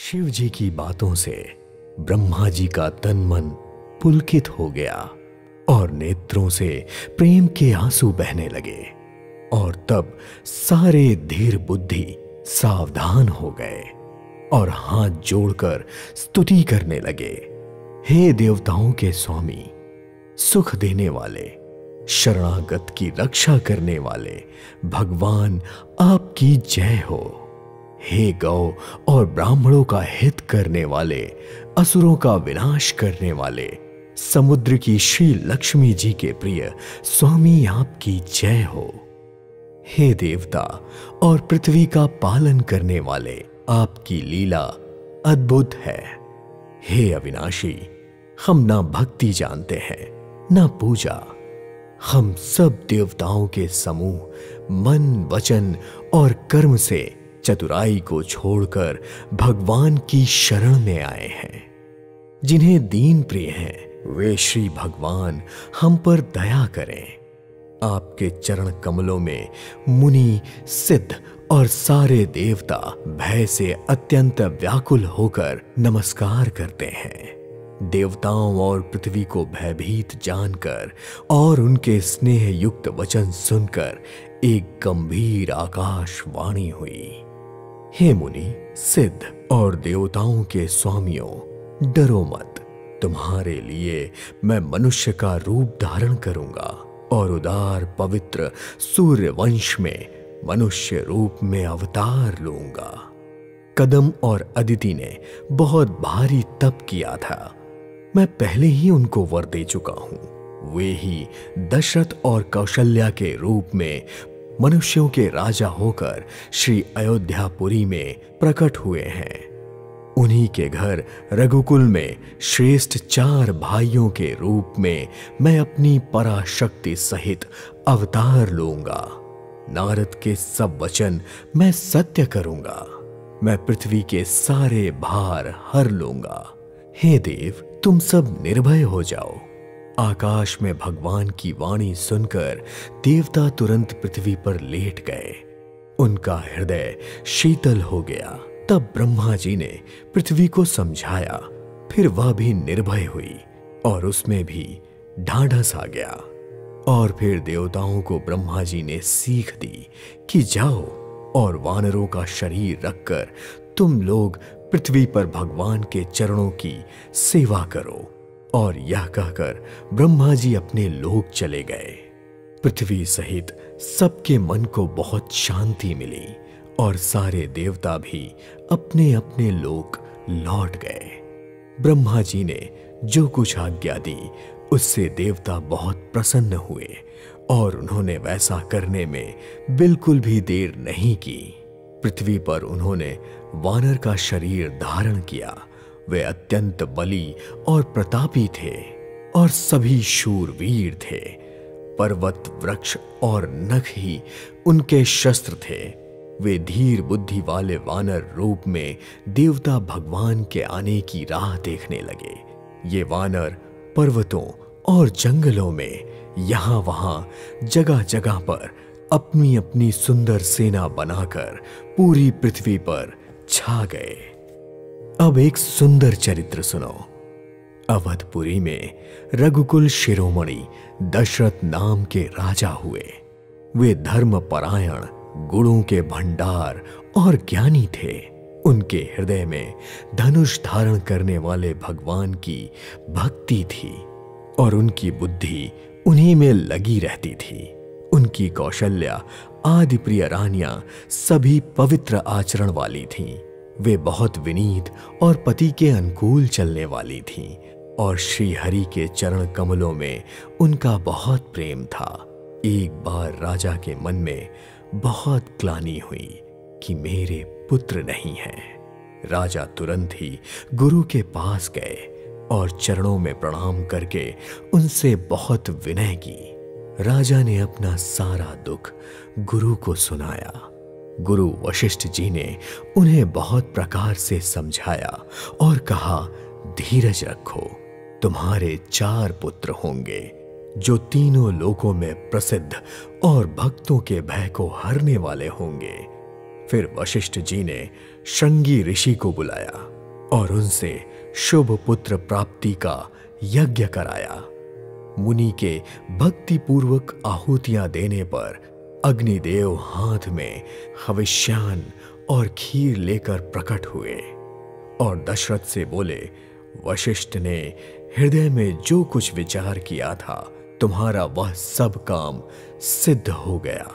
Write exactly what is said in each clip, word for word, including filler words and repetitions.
शिव जी की बातों से ब्रह्मा जी का तन मन पुलकित हो गया और नेत्रों से प्रेम के आंसू बहने लगे और तब सारे धीर बुद्धि सावधान हो गए और हाथ जोड़कर स्तुति करने लगे। हे देवताओं के स्वामी, सुख देने वाले, शरणागत की रक्षा करने वाले भगवान, आपकी जय हो। हे गौ और ब्राह्मणों का हित करने वाले, असुरों का विनाश करने वाले, समुद्र की श्री लक्ष्मी जी के प्रिय स्वामी, आपकी जय हो। हे देवता और पृथ्वी का पालन करने वाले, आपकी लीला अद्भुत है। हे अविनाशी, हम ना भक्ति जानते हैं ना पूजा। हम सब देवताओं के समूह मन, वचन और कर्म से चतुराई को छोड़कर भगवान की शरण में आए हैं। जिन्हें दीन प्रिय हैं, वे श्री भगवान हम पर दया करें। आपके चरण कमलों में मुनि, सिद्ध और सारे देवता भय से अत्यंत व्याकुल होकर नमस्कार करते हैं। देवताओं और पृथ्वी को भयभीत जानकर और उनके स्नेह युक्त वचन सुनकर एक गंभीर आकाशवाणी हुई। हे मुनि, सिद्ध और देवताओं के स्वामियों, डरो मत। तुम्हारे लिए मैं मनुष्य का रूप धारण करूंगा और उदार पवित्र सूर्य वंश में मनुष्य रूप में अवतार लूंगा। कदम और अदिति ने बहुत भारी तप किया था। मैं पहले ही उनको वर दे चुका हूं। वे ही दशरथ और कौशल्या के रूप में मनुष्यों के राजा होकर श्री अयोध्यापुरी में प्रकट हुए हैं। उन्हीं के घर रघुकुल में श्रेष्ठ चार भाइयों के रूप में मैं अपनी पराशक्ति सहित अवतार लूंगा। नारद के सब वचन मैं सत्य करूंगा। मैं पृथ्वी के सारे भार हर लूंगा। हे देव, तुम सब निर्भय हो जाओ। आकाश में भगवान की वाणी सुनकर देवता तुरंत पृथ्वी पर लेट गए। उनका हृदय शीतल हो गया। तब ब्रह्मा जी ने पृथ्वी को समझाया। फिर वह भी निर्भय हुई और उसमें भी ढाढ़स आ गया। और फिर देवताओं को ब्रह्मा जी ने सीख दी कि जाओ और वानरों का शरीर रखकर तुम लोग पृथ्वी पर भगवान के चरणों की सेवा करो। और यह कहकर ब्रह्मा जी अपने लोक चले गए। पृथ्वी सहित सबके मन को बहुत शांति मिली और सारे देवता भी अपने अपने लोक लौट गए। ब्रह्मा जी ने जो कुछ आज्ञा दी उससे देवता बहुत प्रसन्न हुए और उन्होंने वैसा करने में बिल्कुल भी देर नहीं की। पृथ्वी पर उन्होंने वानर का शरीर धारण किया। वे अत्यंत बली और प्रतापी थे और सभी शूरवीर थे। पर्वत, वृक्ष और नख ही उनके शस्त्र थे। वे धीर बुद्धि वाले वानर रूप में देवता भगवान के आने की राह देखने लगे। ये वानर पर्वतों और जंगलों में यहाँ वहाँ जगह जगह पर अपनी अपनी सुंदर सेना बनाकर पूरी पृथ्वी पर छा गए। अब एक सुंदर चरित्र सुनो। अवधपुरी में रघुकुल शिरोमणि दशरथ नाम के राजा हुए। वे धर्मपरायण, गुणों के भंडार और ज्ञानी थे। उनके हृदय में धनुष धारण करने वाले भगवान की भक्ति थी और उनकी बुद्धि उन्हीं में लगी रहती थी। उनकी कौशल्या आदि प्रिय रानियां सभी पवित्र आचरण वाली थीं। वे बहुत विनीत और पति के अनुकूल चलने वाली थीं और श्री हरि के चरण कमलों में उनका बहुत प्रेम था। एक बार राजा के मन में बहुत ग्लानि हुई कि मेरे पुत्र नहीं हैं। राजा तुरंत ही गुरु के पास गए और चरणों में प्रणाम करके उनसे बहुत विनय की। राजा ने अपना सारा दुख गुरु को सुनाया। गुरु वशिष्ठ जी ने उन्हें बहुत प्रकार से समझाया और कहा, धीरज रखो, तुम्हारे चार पुत्र होंगे जो तीनों लोकों में प्रसिद्ध और भक्तों के भय को हरने वाले होंगे। फिर वशिष्ठ जी ने शंगी ऋषि को बुलाया और उनसे शुभ पुत्र प्राप्ति का यज्ञ कराया। मुनि के भक्तिपूर्वक आहुतियां देने पर अग्निदेव हाथ में हविष्यान और खीर लेकर प्रकट हुए और दशरथ से बोले, वशिष्ठ ने हृदय में जो कुछ विचार किया था तुम्हारा वह सब काम सिद्ध हो गया।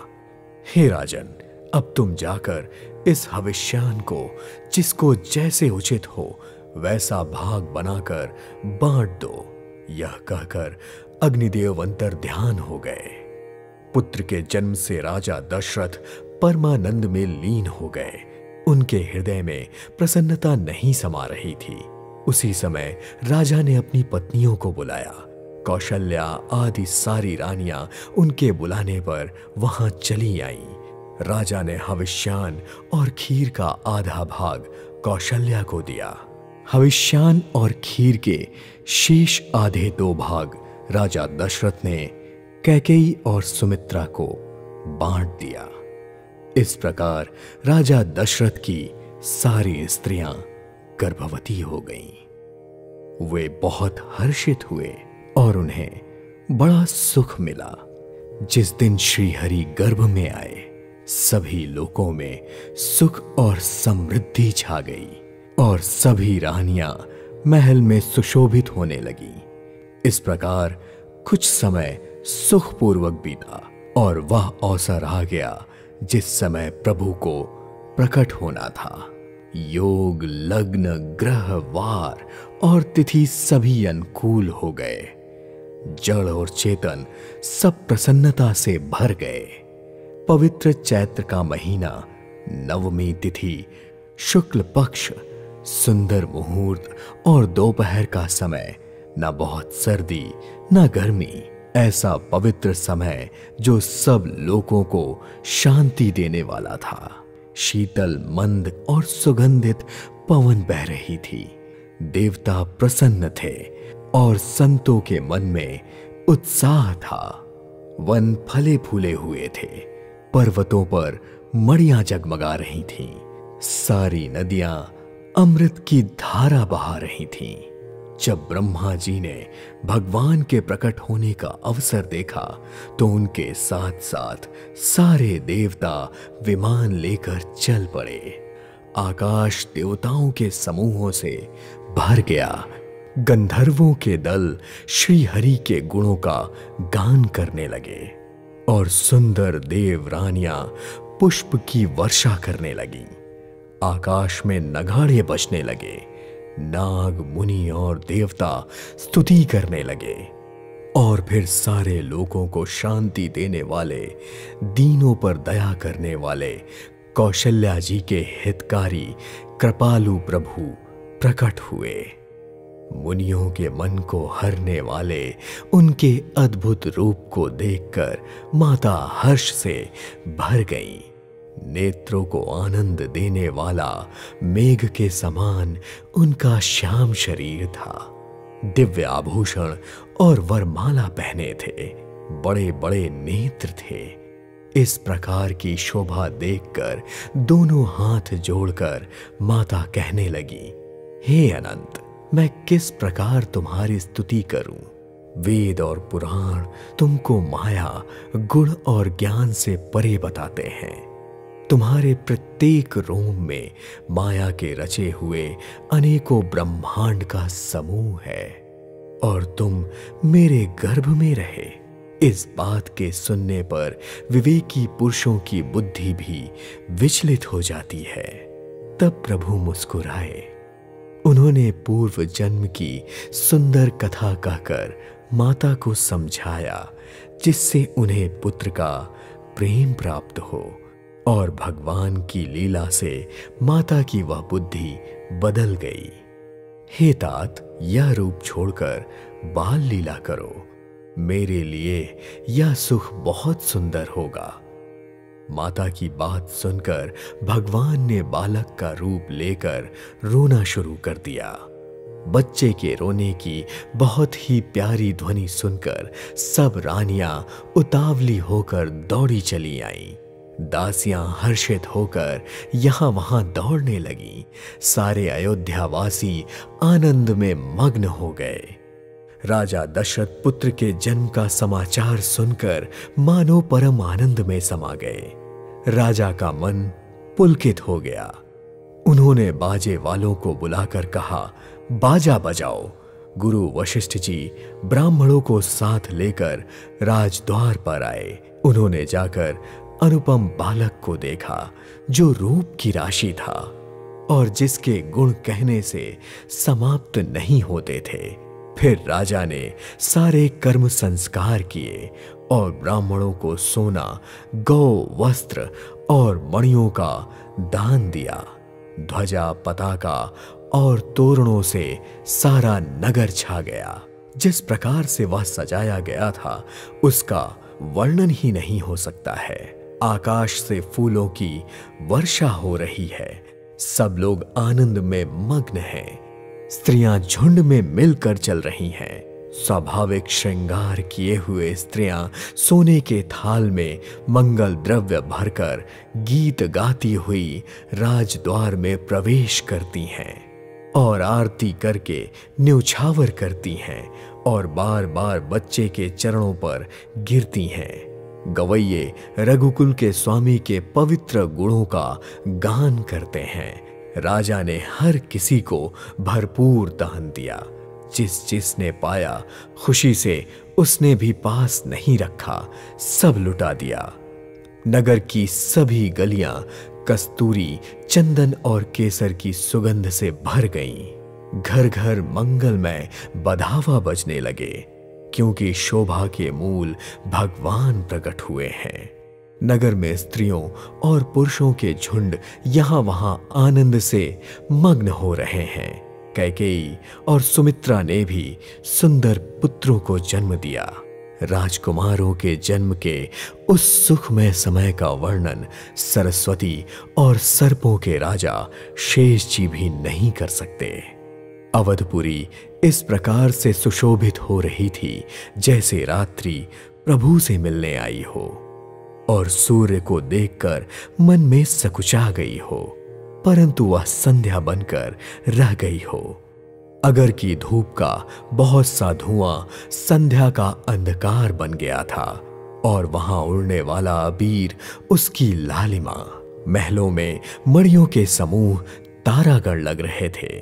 हे राजन, अब तुम जाकर इस हविष्यान को जिसको जैसे उचित हो वैसा भाग बनाकर बांट दो। यह कहकर अग्निदेव अंतर ध्यान हो गए। पुत्र के जन्म से राजा दशरथ परमानंद में लीन हो गए। उनके हृदय में प्रसन्नता नहीं समा रही थी। उसी समय राजा ने अपनी पत्नियों को बुलाया। कौशल्या आदि सारी रानियां उनके बुलाने पर वहां चली आईं। राजा ने हविष्यान और खीर का आधा भाग कौशल्या को दिया। हविष्यान और खीर के शेष आधे दो भाग राजा दशरथ ने कैकेयी और सुमित्रा को बांट दिया। इस प्रकार राजा दशरथ की सारी स्त्रियां गर्भवती हो गईं। वे बहुत हर्षित हुए और उन्हें बड़ा सुख मिला। जिस दिन श्रीहरि गर्भ में आए सभी लोकों में सुख और समृद्धि छा गई और सभी रानियां महल में सुशोभित होने लगी। इस प्रकार कुछ समय सुखपूर्वक बीता और वह अवसर आ गया जिस समय प्रभु को प्रकट होना था। योग, लग्न, ग्रह, वार और तिथि सभी अनुकूल हो गए। जड़ और चेतन सब प्रसन्नता से भर गए। पवित्र चैत्र का महीना, नवमी तिथि, शुक्ल पक्ष, सुंदर मुहूर्त और दोपहर का समय, न बहुत सर्दी न गर्मी, ऐसा पवित्र समय जो सब लोगों को शांति देने वाला था। शीतल, मंद और सुगंधित पवन बह रही थी। देवता प्रसन्न थे और संतों के मन में उत्साह था। वन फले फूले हुए थे, पर्वतों पर मड़ियां जगमगा रही थीं, सारी नदियां अमृत की धारा बहा रही थीं। जब ब्रह्मा जी ने भगवान के प्रकट होने का अवसर देखा तो उनके साथ साथ सारे देवता विमान लेकर चल पड़े। आकाश देवताओं के समूहों से भर गया। गंधर्वों के दल श्री हरि के गुणों का गान करने लगे और सुंदर देव रानियां पुष्प की वर्षा करने लगी। आकाश में नगाड़े बजने लगे। नाग, मुनि और देवता स्तुति करने लगे और फिर सारे लोगों को शांति देने वाले, दीनों पर दया करने वाले कौशल्या जी के हितकारी कृपालु प्रभु प्रकट हुए। मुनियों के मन को हरने वाले उनके अद्भुत रूप को देखकर माता हर्ष से भर गई। नेत्रों को आनंद देने वाला मेघ के समान उनका श्याम शरीर था। दिव्य आभूषण और वरमाला पहने थे, बड़े बड़े नेत्र थे। इस प्रकार की शोभा देखकर दोनों हाथ जोड़कर माता कहने लगी, हे अनंत, मैं किस प्रकार तुम्हारी स्तुति करूं? वेद और पुराण तुमको माया, गुण और ज्ञान से परे बताते हैं। तुम्हारे प्रत्येक रोम में माया के रचे हुए अनेकों ब्रह्मांड का समूह है और तुम मेरे गर्भ में रहे। इस बात के सुनने पर विवेकी पुरुषों की बुद्धि भी विचलित हो जाती है। तब प्रभु मुस्कुराए। उन्होंने पूर्व जन्म की सुंदर कथा कहकर माता को समझाया जिससे उन्हें पुत्र का प्रेम प्राप्त हो और भगवान की लीला से माता की वह बुद्धि बदल गई। हे तात, यह रूप छोड़कर बाल लीला करो, मेरे लिए यह सुख बहुत सुंदर होगा। माता की बात सुनकर भगवान ने बालक का रूप लेकर रोना शुरू कर दिया। बच्चे के रोने की बहुत ही प्यारी ध्वनि सुनकर सब रानियां उतावली होकर दौड़ी चली आईं। दासियां हर्षित होकर यहां वहां दौड़ने लगीं। सारे अयोध्यावासी आनंद में मग्न हो गए। राजा दशरथ पुत्र के जन्म का समाचार सुनकर मानो परम आनंद में समा गए। राजा का मन पुलकित हो गया। उन्होंने बाजे वालों को बुलाकर कहा, बाजा बजाओ। गुरु वशिष्ठ जी ब्राह्मणों को साथ लेकर राजद्वार पर आए। उन्होंने जाकर अनुपम बालक को देखा जो रूप की राशि था और जिसके गुण कहने से समाप्त नहीं होते थे। फिर राजा ने सारे कर्म संस्कार किए और ब्राह्मणों को सोना, गौ, वस्त्र और मणियों का दान दिया। ध्वजा, पताका और तोरणों से सारा नगर छा गया। जिस प्रकार से वह सजाया गया था उसका वर्णन ही नहीं हो सकता है। आकाश से फूलों की वर्षा हो रही है। सब लोग आनंद में मग्न हैं। स्त्रियां झुंड में मिलकर चल रही हैं। स्वाभाविक श्रृंगार किए हुए स्त्रियां सोने के थाल में मंगल द्रव्य भरकर गीत गाती हुई राजद्वार में प्रवेश करती हैं और आरती करके न्यौछावर करती हैं और बार बार बच्चे के चरणों पर गिरती हैं। गवैये रघुकुल के स्वामी के पवित्र गुणों का गान करते हैं। राजा ने हर किसी को भरपूर दान दिया। जिस जिसने पाया खुशी से उसने भी पास नहीं रखा, सब लुटा दिया। नगर की सभी गलियां कस्तूरी, चंदन और केसर की सुगंध से भर गईं। घर घर मंगलमय बधावा बजने लगे क्योंकि शोभा के मूल भगवान प्रकट हुए हैं। नगर में स्त्रियों और पुरुषों के झुंड यहां वहां आनंद से मग्न हो रहे हैं। कैकेयी और सुमित्रा ने भी सुंदर पुत्रों को जन्म दिया। राजकुमारों के जन्म के उस सुखमय समय का वर्णन सरस्वती और सर्पों के राजा शेष जी भी नहीं कर सकते। अवधपुरी इस प्रकार से सुशोभित हो रही थी जैसे रात्रि प्रभु से मिलने आई हो और सूर्य को देखकर मन में सकुचा गई हो, परंतु वह संध्या बनकर रह गई हो। अगर की धूप का बहुत सा धुआं संध्या का अंधकार बन गया था और वहां उड़ने वाला अबीर उसकी लालिमा। महलों में मणियों के समूह तारागण लग रहे थे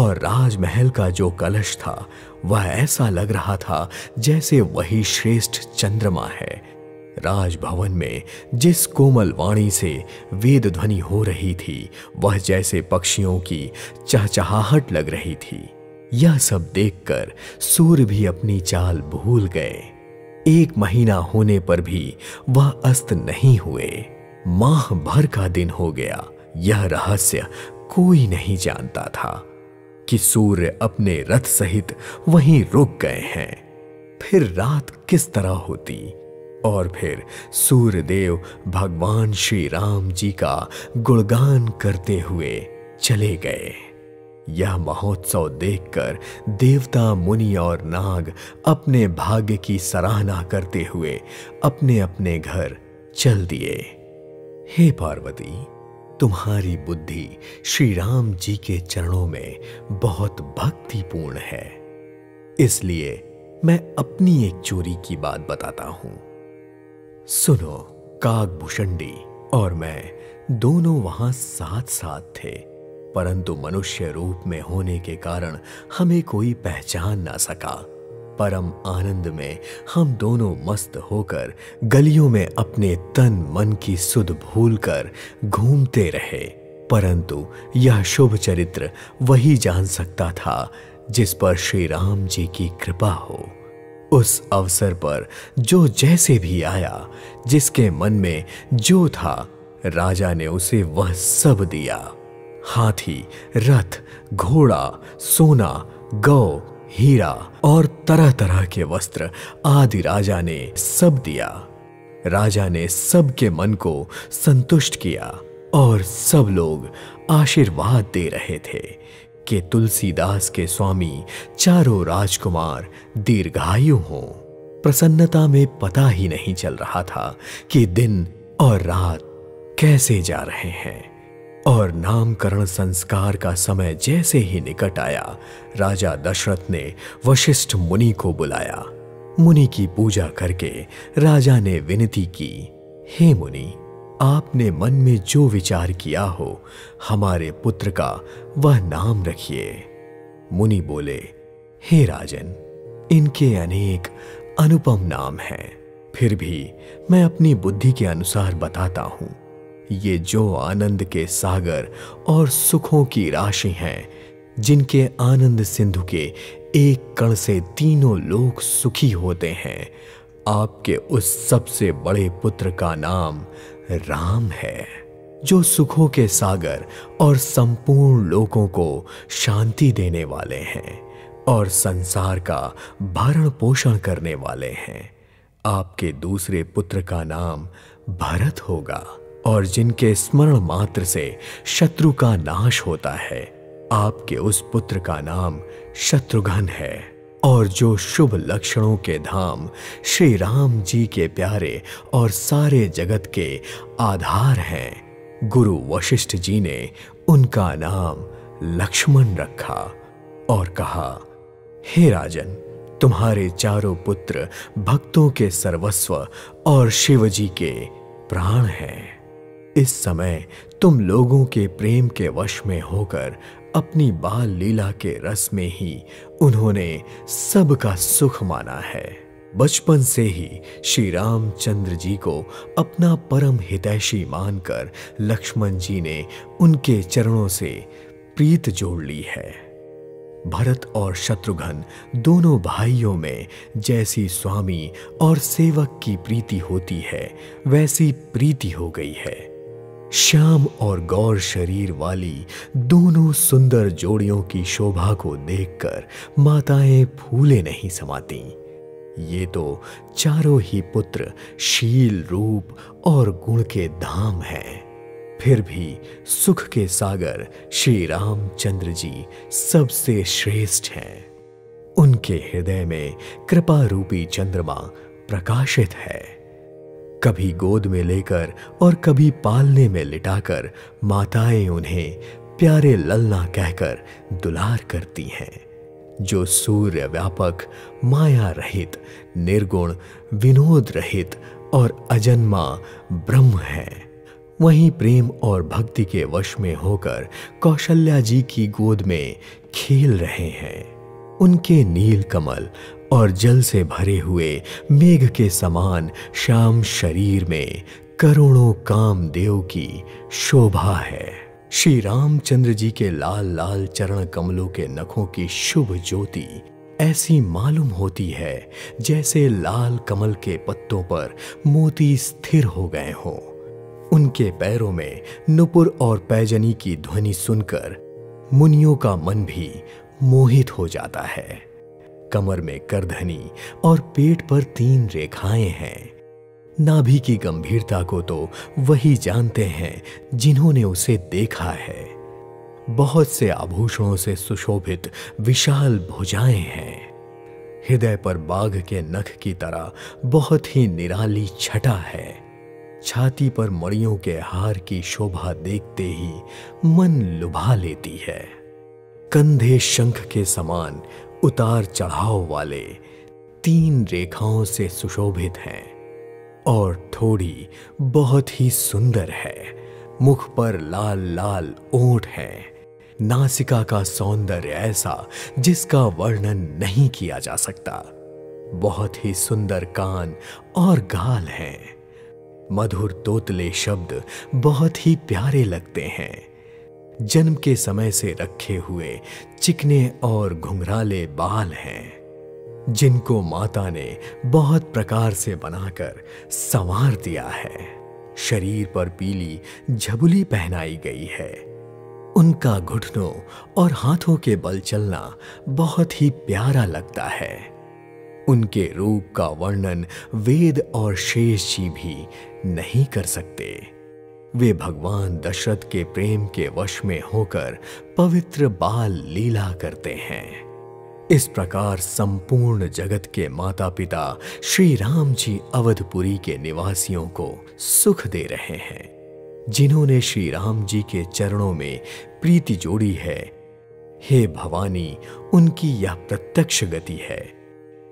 और राजमहल का जो कलश था वह ऐसा लग रहा था जैसे वही श्रेष्ठ चंद्रमा है। राजभवन में जिस कोमल वाणी से वेद ध्वनि हो रही थी वह जैसे पक्षियों की चहचहाहट लग रही थी। यह सब देखकर सूर्य भी अपनी चाल भूल गए। एक महीना होने पर भी वह अस्त नहीं हुए। माह भर का दिन हो गया। यह रहस्य कोई नहीं जानता था कि सूर्य अपने रथ सहित वहीं रुक गए हैं। फिर रात किस तरह होती और फिर सूर्यदेव भगवान श्री राम जी का गुणगान करते हुए चले गए। यह महोत्सव देखकर देवता, मुनि और नाग अपने भाग्य की सराहना करते हुए अपने अपने घर चल दिए। हे पार्वती, तुम्हारी बुद्धि श्री राम जी के चरणों में बहुत भक्तिपूर्ण है। इसलिए मैं अपनी एक चोरी की बात बताता हूं। सुनो, काकभूषणी और मैं दोनों वहां साथ साथ थे, परंतु मनुष्य रूप में होने के कारण हमें कोई पहचान ना सका। परम आनंद में हम दोनों मस्त होकर गलियों में अपने तन मन की सुध भूलकर घूमते रहे, परंतु यह शुभ चरित्र वही जान सकता था जिस पर श्री राम जी की कृपा हो। उस अवसर पर जो जैसे भी आया, जिसके मन में जो था, राजा ने उसे वह सब दिया। हाथी, रथ, घोड़ा, सोना, गौ, हीरा और तरह तरह के वस्त्र आदि राजा ने सब दिया। राजा ने सबके मन को संतुष्ट किया और सब लोग आशीर्वाद दे रहे थे के तुलसीदास के स्वामी चारों राजकुमार दीर्घायु हों। प्रसन्नता में पता ही नहीं चल रहा था कि दिन और रात कैसे जा रहे हैं। और नामकरण संस्कार का समय जैसे ही निकट आया, राजा दशरथ ने वशिष्ठ मुनि को बुलाया। मुनि की पूजा करके राजा ने विनती की, हे मुनि, आपने मन में जो विचार किया हो हमारे पुत्र का वह नाम रखिए। मुनि बोले, हे राजन, इनके अनेक अनुपम नाम हैं, फिर भी मैं अपनी बुद्धि के अनुसार बताता हूं। ये जो आनंद के सागर और सुखों की राशि हैं, जिनके आनंद सिंधु के एक कण से तीनों लोग सुखी होते हैं, आपके उस सबसे बड़े पुत्र का नाम राम है, जो सुखों के सागर और संपूर्ण लोगों को शांति देने वाले हैं और संसार का भरण पोषण करने वाले हैं। आपके दूसरे पुत्र का नाम भरत होगा, और जिनके स्मरण मात्र से शत्रु का नाश होता है, आपके उस पुत्र का नाम शत्रुघ्न है, और जो शुभ लक्षणों के धाम श्री राम जी के प्यारे और सारे जगत के आधार हैं, गुरु वशिष्ठ जी ने उनका नाम लक्ष्मण रखा। और कहा, हे राजन, तुम्हारे चारों पुत्र भक्तों के सर्वस्व और शिव जी के प्राण हैं। इस समय तुम लोगों के प्रेम के वश में होकर अपनी बाल लीला के रस में ही उन्होंने सबका सुख माना है। बचपन से ही श्री रामचंद्र जी को अपना परम हितैषी मानकर लक्ष्मण जी ने उनके चरणों से प्रीत जोड़ ली है। भरत और शत्रुघ्न दोनों भाइयों में जैसी स्वामी और सेवक की प्रीति होती है, वैसी प्रीति हो गई है। श्याम और गौर शरीर वाली दोनों सुंदर जोड़ियों की शोभा को देखकर माताएं फूले नहीं समाती। ये तो चारों ही पुत्र शील रूप और गुण के धाम हैं, फिर भी सुख के सागर श्री रामचंद्र जी सबसे श्रेष्ठ हैं। उनके हृदय में कृपा रूपी चंद्रमा प्रकाशित है। कभी गोद में लेकर और कभी पालने में लिटाकर माताएं उन्हें प्यारे ललना कहकर दुलार करती हैं, जो सूर्य व्यापक, माया रहित, निर्गुण, विनोद रहित और अजन्मा ब्रह्म है। वहीं प्रेम और भक्ति के वश में होकर कौशल्या जी की गोद में खेल रहे हैं। उनके नील कमल और जल से भरे हुए मेघ के समान श्याम शरीर में करोड़ों कामदेव की शोभा है। श्री रामचंद्र जी के लाल लाल चरण कमलों के नखों की शुभ ज्योति ऐसी मालूम होती है जैसे लाल कमल के पत्तों पर मोती स्थिर हो गए हों। उनके पैरों में नुपुर और पैजनी की ध्वनि सुनकर मुनियों का मन भी मोहित हो जाता है। कमर में करधनी और पेट पर तीन रेखाएं हैं। नाभि की गंभीरता को तो वही जानते हैं जिन्होंने उसे देखा है। बहुत से आभूषणों से सुशोभित विशाल भुजाएं हैं। हृदय पर बाघ के नख की तरह बहुत ही निराली छटा है। छाती पर मणियों के हार की शोभा देखते ही मन लुभा लेती है। कंधे शंख के समान उतार चढ़ाव वाले तीन रेखाओं से सुशोभित हैं और थोड़ी बहुत ही सुंदर है। मुख पर लाल लाल ओंठ हैं। नासिका का सौंदर्य ऐसा जिसका वर्णन नहीं किया जा सकता। बहुत ही सुंदर कान और गाल हैं। मधुर तोतले शब्द बहुत ही प्यारे लगते हैं। जन्म के समय से रखे हुए चिकने और घुंघराले बाल हैं, जिनको माता ने बहुत प्रकार से बनाकर संवार दिया है। शरीर पर पीली झबुली पहनाई गई है। उनका घुटनों और हाथों के बल चलना बहुत ही प्यारा लगता है। उनके रूप का वर्णन वेद और शेष जी भी नहीं कर सकते। वे भगवान दशरथ के प्रेम के वश में होकर पवित्र बाल लीला करते हैं। इस प्रकार संपूर्ण जगत के माता पिता श्री राम जी अवधपुरी के निवासियों को सुख दे रहे हैं। जिन्होंने श्री राम जी के चरणों में प्रीति जोड़ी है, हे भवानी, उनकी यह प्रत्यक्ष गति है,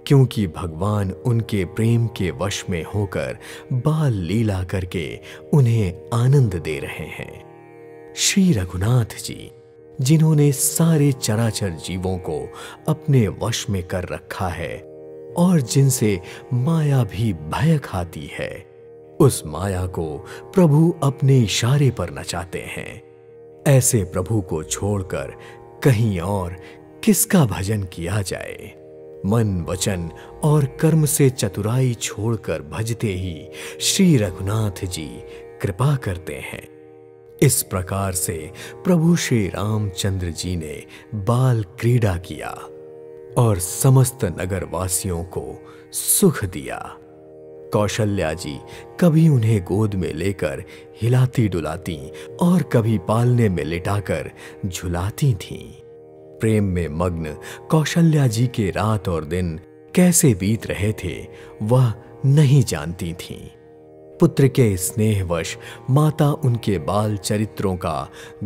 क्योंकि भगवान उनके प्रेम के वश में होकर बाल लीला करके उन्हें आनंद दे रहे हैं। श्री रघुनाथ जी, जिन्होंने सारे चराचर जीवों को अपने वश में कर रखा है और जिनसे माया भी भय खाती है, उस माया को प्रभु अपने इशारे पर नचाते हैं। ऐसे प्रभु को छोड़कर कहीं और किसका भजन किया जाए। मन, वचन और कर्म से चतुराई छोड़कर भजते ही श्री रघुनाथ जी कृपा करते हैं। इस प्रकार से प्रभु श्री रामचंद्र जी ने बाल क्रीड़ा किया और समस्त नगरवासियों को सुख दिया। कौशल्या जी कभी उन्हें गोद में लेकर हिलाती डुलाती और कभी पालने में लिटाकर झुलाती थीं। प्रेम में मग्न कौशल्या जी के रात और दिन कैसे बीत रहे थे वह नहीं जानती थीं। पुत्र के स्नेहवश माता उनके बाल चरित्रों का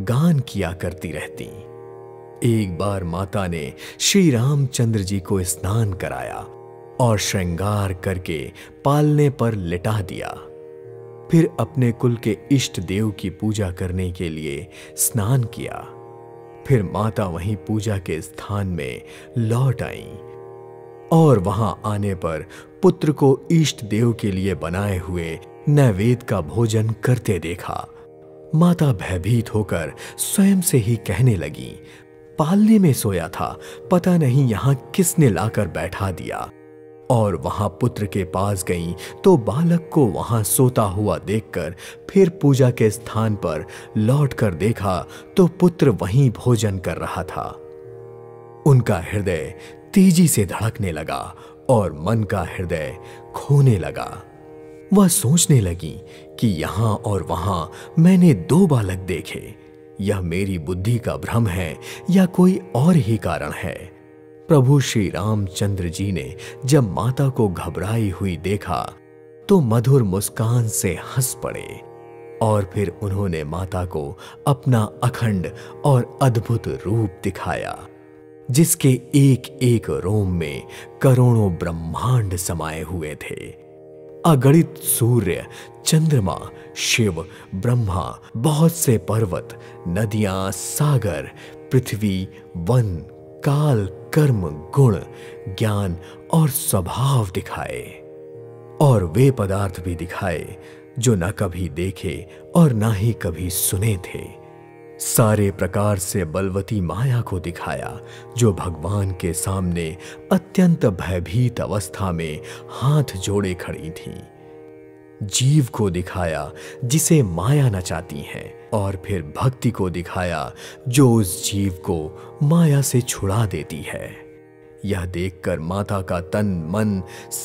गान किया करती रहती। एक बार माता ने श्री रामचंद्र जी को स्नान कराया और श्रृंगार करके पालने पर लिटा दिया। फिर अपने कुल के इष्ट देव की पूजा करने के लिए स्नान किया। फिर माता वहीं पूजा के स्थान में लौट आई और वहां आने पर पुत्र को इष्ट देव के लिए बनाए हुए नैवेद्य का भोजन करते देखा। माता भयभीत होकर स्वयं से ही कहने लगी, पालने में सोया था, पता नहीं यहां किसने लाकर बैठा दिया। और वहां पुत्र के पास गई तो बालक को वहां सोता हुआ देखकर फिर पूजा के स्थान पर लौट कर देखा तो पुत्र वहीं भोजन कर रहा था। उनका हृदय तेजी से धड़कने लगा और मन का हृदय खोने लगा। वह सोचने लगी कि यहां और वहां मैंने दो बालक देखे, यह मेरी बुद्धि का भ्रम है या कोई और ही कारण है। प्रभु श्री रामचंद्र जी ने जब माता को घबराई हुई देखा तो मधुर मुस्कान से हंस पड़े और फिर उन्होंने माता को अपना अखंड और अद्भुत रूप दिखाया, जिसके एक एक रोम में करोड़ों ब्रह्मांड समाये हुए थे। अगणित सूर्य, चंद्रमा, शिव, ब्रह्मा, बहुत से पर्वत, नदियां, सागर, पृथ्वी, वन, काल, कर्म, गुण, ज्ञान और स्वभाव दिखाए। और वे पदार्थ भी दिखाए जो न कभी देखे और न ही कभी सुने थे। सारे प्रकार से बलवती माया को दिखाया जो भगवान के सामने अत्यंत भयभीत अवस्था में हाथ जोड़े खड़ी थी। जीव को दिखाया जिसे माया नचाती है और फिर भक्ति को दिखाया जो उस जीव को माया से छुड़ा देती है। यह देखकर माता का तन मन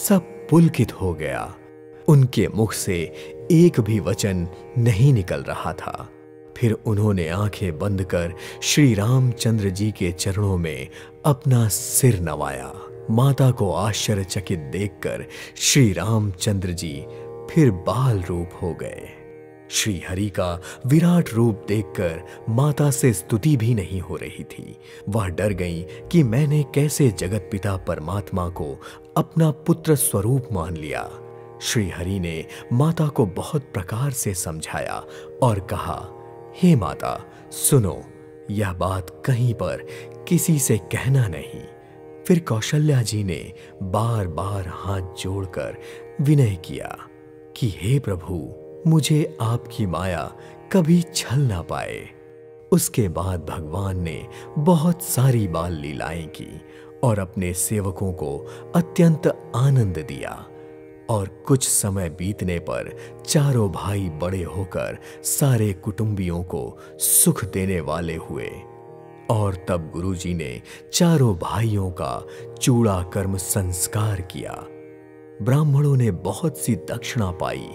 सब पुलकित हो गया। उनके मुख से एक भी वचन नहीं निकल रहा था। फिर उन्होंने आंखें बंद कर श्री रामचंद्र जी के चरणों में अपना सिर नवाया। माता को आश्चर्यचकित देखकर श्री रामचंद्र जी फिर बाल रूप हो गए। श्री हरि का विराट रूप देखकर माता से स्तुति भी नहीं हो रही थी। वह डर गई कि मैंने कैसे जगत पिता परमात्मा को अपना पुत्र स्वरूप मान लिया। श्री हरि ने माता को बहुत प्रकार से समझाया और कहा, हे माता, सुनो, यह बात कहीं पर किसी से कहना नहीं। फिर कौशल्या जी ने बार बार हाथ जोड़कर विनय किया कि हे प्रभु, मुझे आपकी माया कभी छल ना पाए। उसके बाद भगवान ने बहुत सारी बाल लीलाएं की और अपने सेवकों को अत्यंत आनंद दिया। और कुछ समय बीतने पर चारों भाई बड़े होकर सारे कुटुंबियों को सुख देने वाले हुए। और तब गुरुजी ने चारों भाइयों का चूड़ा कर्म संस्कार किया। ब्राह्मणों ने बहुत सी दक्षिणा पाई।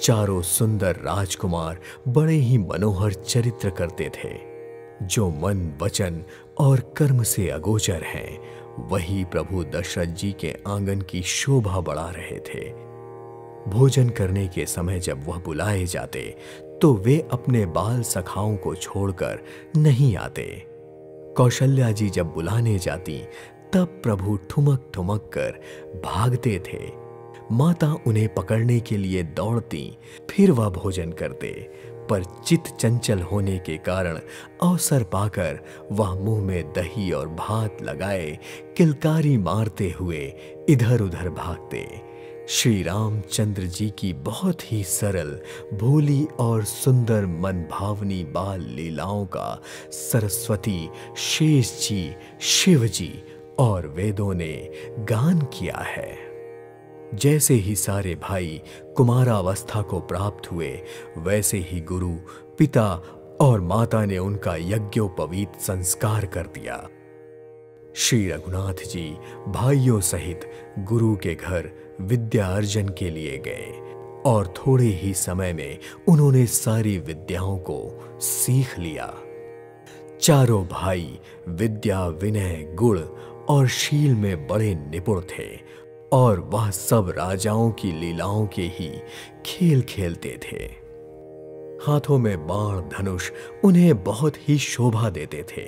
चारों सुंदर राजकुमार बड़े ही मनोहर चरित्र करते थे, जो मन, वचन और कर्म से अगोचर हैं। वही प्रभु दशरथ जी के आंगन की शोभा बढ़ा रहे थे। भोजन करने के समय जब वह बुलाए जाते तो वे अपने बाल सखाओं को छोड़कर नहीं आते। कौशल्या जी जब बुलाने जाती तब प्रभु ठुमक ठुमक कर भागते थे। माता उन्हें पकड़ने के लिए दौड़ती, फिर वह भोजन करते, पर चित चंचल होने के कारण अवसर पाकर वह मुंह में दही और भात लगाए किलकारी मारते हुए इधर उधर भागते। श्री रामचंद्र जी की बहुत ही सरल, भोली और सुंदर मनभावनी बाल लीलाओं का सरस्वती, शेष जी, शिव जी और वेदों ने गान किया है। जैसे ही सारे भाई कुमारावस्था को प्राप्त हुए, वैसे ही गुरु, पिता और माता ने उनका यज्ञोपवीत संस्कार कर दिया। श्री रघुनाथ जी भाइयों सहित गुरु के घर विद्या अर्जन के लिए गए और थोड़े ही समय में उन्होंने सारी विद्याओं को सीख लिया। चारों भाई विद्या, विनय, गुण और शील में बड़े निपुण थे और वह सब राजाओं की लीलाओं के ही खेल खेलते थे। हाथों में बाण, धनुष उन्हें बहुत ही शोभा देते थे।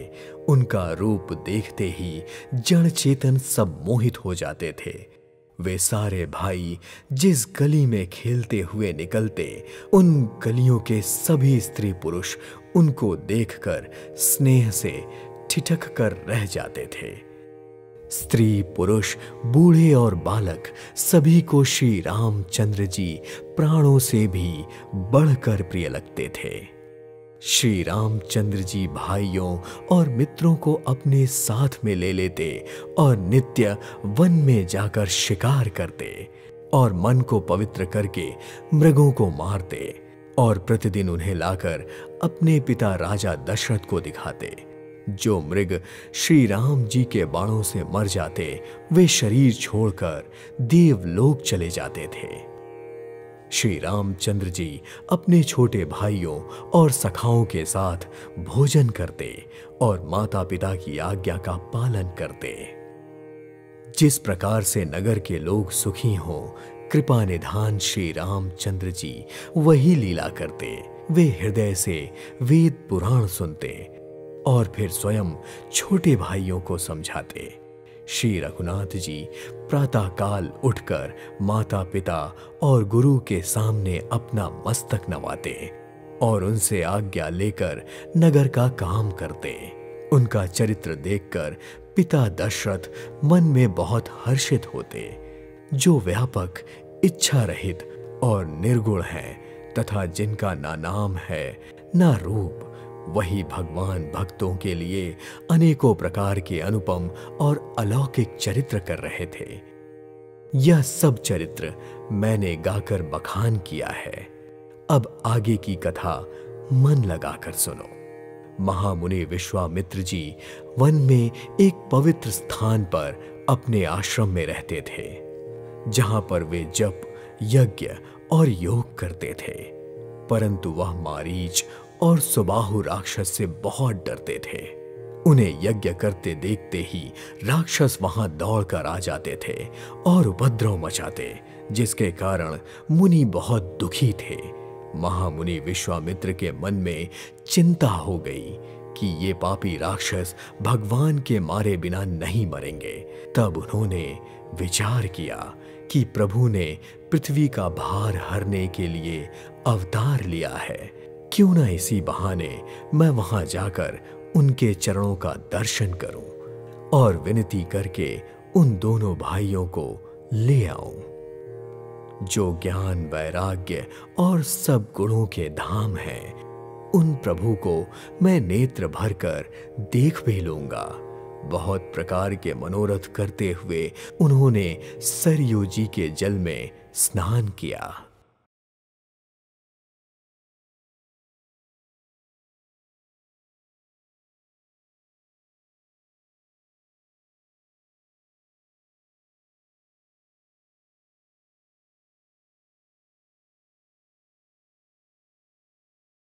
उनका रूप देखते ही जड़ चेतन सब मोहित हो जाते थे। वे सारे भाई जिस गली में खेलते हुए निकलते, उन गलियों के सभी स्त्री पुरुष उनको देखकर स्नेह से ठिठक कर रह जाते थे। स्त्री पुरुष, बूढ़े और बालक सभी को श्री रामचंद्र जी प्राणों से भी बढ़कर प्रिय लगते थे। श्री रामचंद्र जी भाइयों और मित्रों को अपने साथ में ले लेते और नित्य वन में जाकर शिकार करते और मन को पवित्र करके मृगों को मारते और प्रतिदिन उन्हें लाकर अपने पिता राजा दशरथ को दिखाते। जो मृग श्री राम जी के बाणों से मर जाते, वे शरीर छोड़कर देवलोक चले जाते थे। श्री रामचंद्र जी अपने छोटे भाइयों और सखाओं के साथ भोजन करते और माता पिता की आज्ञा का पालन करते। जिस प्रकार से नगर के लोग सुखी हों, कृपा निधान श्री रामचंद्र जी वही लीला करते। वे हृदय से वेद पुराण सुनते और फिर स्वयं छोटे भाइयों को समझाते। श्री रघुनाथ जी प्रातःकाल उठकर माता पिता और गुरु के सामने अपना मस्तक नवाते और उनसे आज्ञा लेकर नगर का काम करते। उनका चरित्र देखकर पिता दशरथ मन में बहुत हर्षित होते। जो व्यापक, इच्छा रहित और निर्गुण हैं तथा जिनका ना नाम है ना रूप, वही भगवान भक्तों के लिए अनेकों प्रकार के अनुपम और अलौकिक चरित्र कर रहे थे। यह सब चरित्र मैंने गाकर बखान किया है। अब आगे की कथा मन लगाकर सुनो। महामुनि विश्वामित्र जी वन में एक पवित्र स्थान पर अपने आश्रम में रहते थे, जहां पर वे जप, यज्ञ और योग करते थे। परंतु वह मारीच और सुबाहु राक्षस से बहुत डरते थे। उन्हें यज्ञ करते देखते ही राक्षस वहां दौड़कर आ जाते थे और उपद्रव मचाते, जिसके कारण मुनि बहुत दुखी थे। महामुनि विश्वामित्र के मन में चिंता हो गई कि ये पापी राक्षस भगवान के मारे बिना नहीं मरेंगे। तब उन्होंने विचार किया कि प्रभु ने पृथ्वी का भार हरने के लिए अवतार लिया है, क्यों ना इसी बहाने मैं वहां जाकर उनके चरणों का दर्शन करूं और विनती करके उन दोनों भाइयों को ले आऊं, जो ज्ञान, वैराग्य और सब गुणों के धाम हैं। उन प्रभु को मैं नेत्र भरकर देख भी लूंगा। बहुत प्रकार के मनोरथ करते हुए उन्होंने सरयू जी के जल में स्नान किया।